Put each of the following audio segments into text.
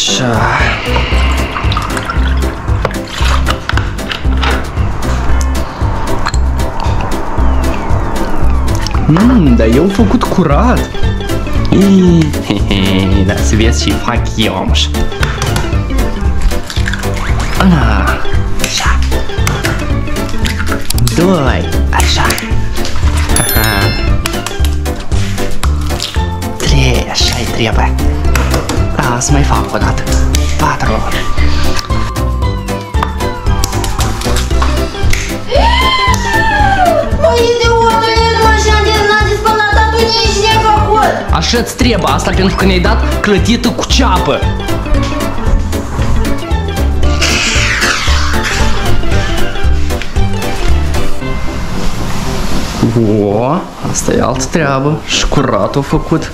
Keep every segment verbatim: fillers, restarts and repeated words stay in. Așa. Mmm, dar eu am făcut curat. Dar să vezi și fac eu așa. Una, așa. Doi, așa. Trei, așa-i trebuie. Da, să mai fac o dată. Patru. Așa-ți trebuie asta pentru că ne-ai dat clătită cu ceapă. O, asta e altă treabă. Și curat o făcut.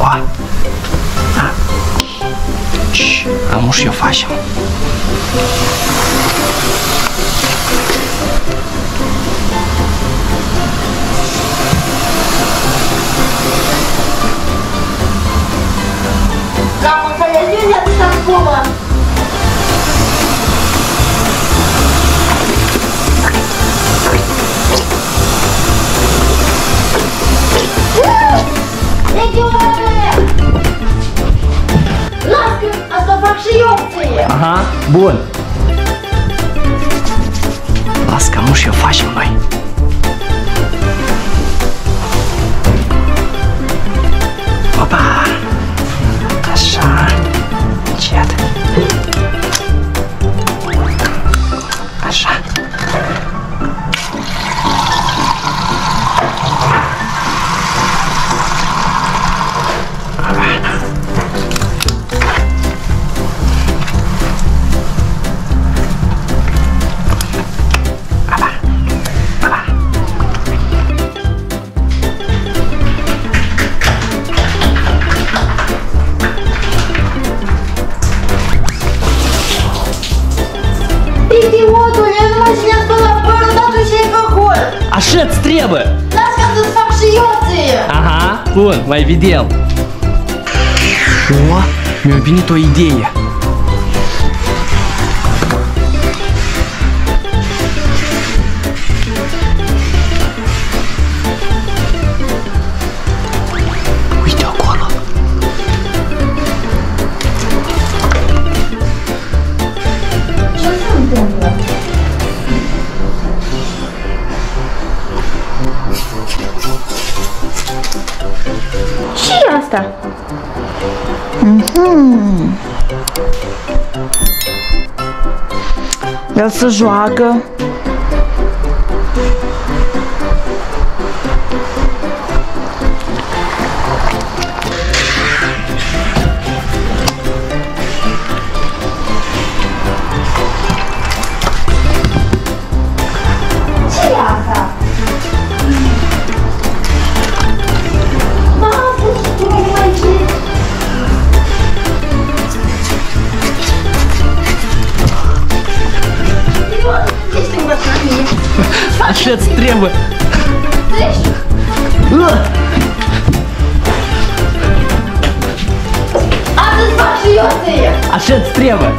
O, a. Și am uși eu facem. Aha, bun. Las că nu și-o facem noi. Opa! Așa. Încet. Așa. Așa-ți trebuie! Las ca să-ți fac și eu ție! Aha, bun, mai vedem! O, mi-a venit o idee! Uite acolo! Ce se întâmplă? Ce-i asta? Mm-hmm. El se joacă. Așa-ți trebuie! Astăzi fac și eu ție! Așa-ți trebuie!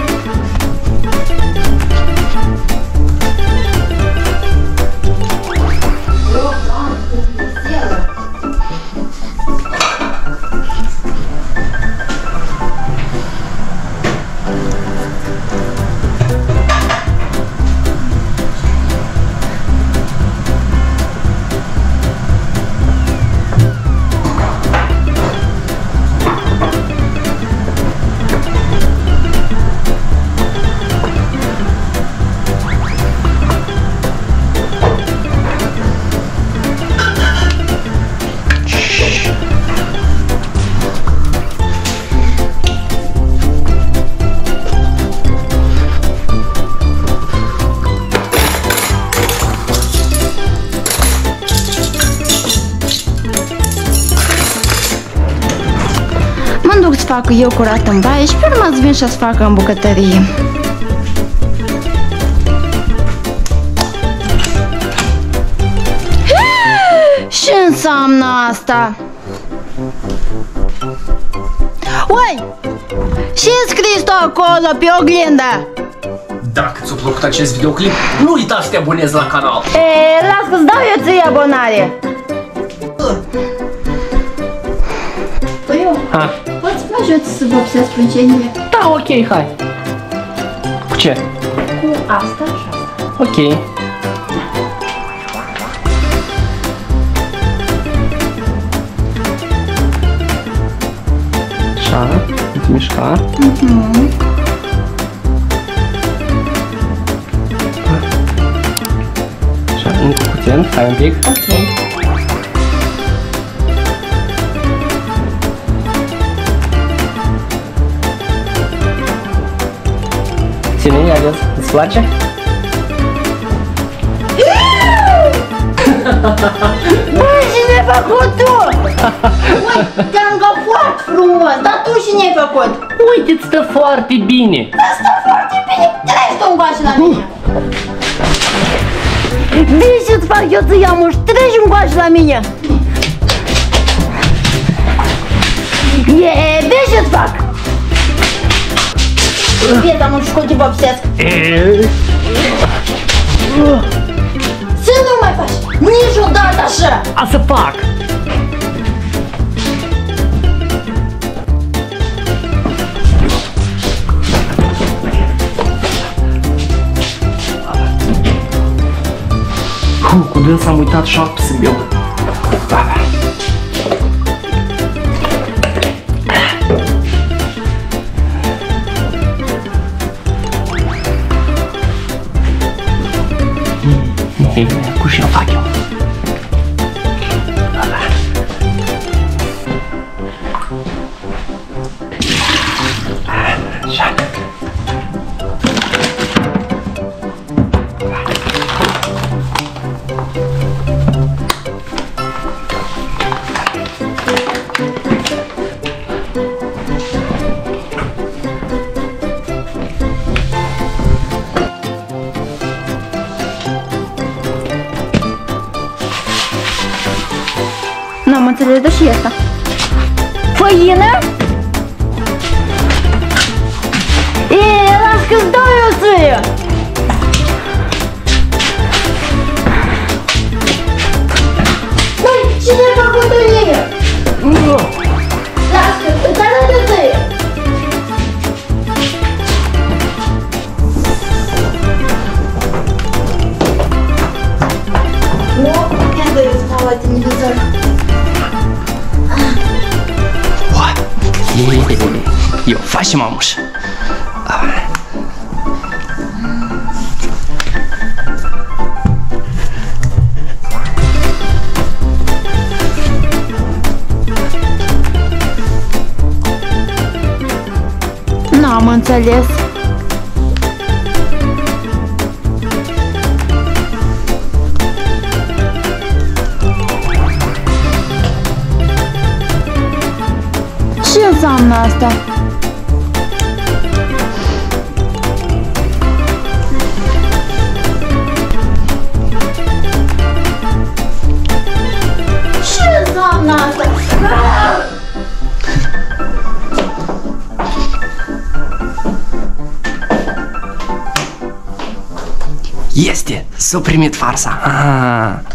Să fac eu curat în baie și pe urmă îți vin și să fac în bucătărie. Și în înseamnă asta? Oi! Ce-i scris tu acolo pe oglindă? Dacă ți-a plăcut acest videoclip, nu uita să te abonezi la canal. Eee, las că-ți dau eu ție abonare. Păi eu, poți să mă ajut să vă obsesc sprâncenile? Da, ok, hai. Cu ce? Cu asta și asta. Ok. Așa, îți mișca. Mhm. Încă puțin, hai un pic. Ok. Ține, ia vezi, îți place? Băi, ce mi-ai făcut tu? Uite, te-am găfat frumos, dar tu ce ne-ai făcut? Uite, îți stă foarte bine. Îți stă foarte bine, treci tu-mi bași la mine. Vii și-ți fac eu ți iamuș, treci încoace la mine! Eee, vii și-ți fac! Vieta, mă știu că te vopsesc! Să nu mai faci niciodată așa! A să fac! Cu dâns am uitat și apă să beau. Ei, cu și-o fac eu. N-am înțeles, dar și asta. Făină? Eee, las că-ți dau eu ție! Băi, ce ne-ai făcut în mine? Las că, îți arătă ție! O, ia dă eu-ți mă la televizor. Eu facem mamuș. N-am înțeles. Ce înseamnă asta? Este, s-a primit farsa.